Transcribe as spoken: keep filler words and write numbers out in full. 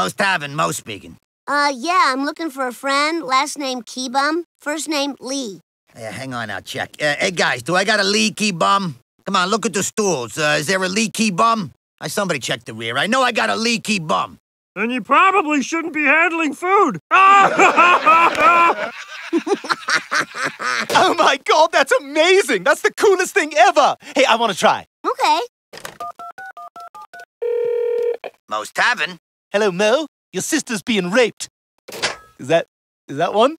Moe's Tavern, Moe speaking. Uh, yeah, I'm looking for a friend. Last name Key Bum, first name Lee. Yeah, hang on, I'll check. Uh, hey, guys, do I got a Lee Key Bum? Come on, look at the stools. Uh, is there a Lee Key Bum? Uh, somebody check the rear. I know I got a Lee Key Bum. Then you probably shouldn't be handling food. Oh, my God, that's amazing. That's the coolest thing ever. Hey, I want to try. Okay. Moe's Tavern. Hello, Moe. Your sister's being raped. Is that... is that one?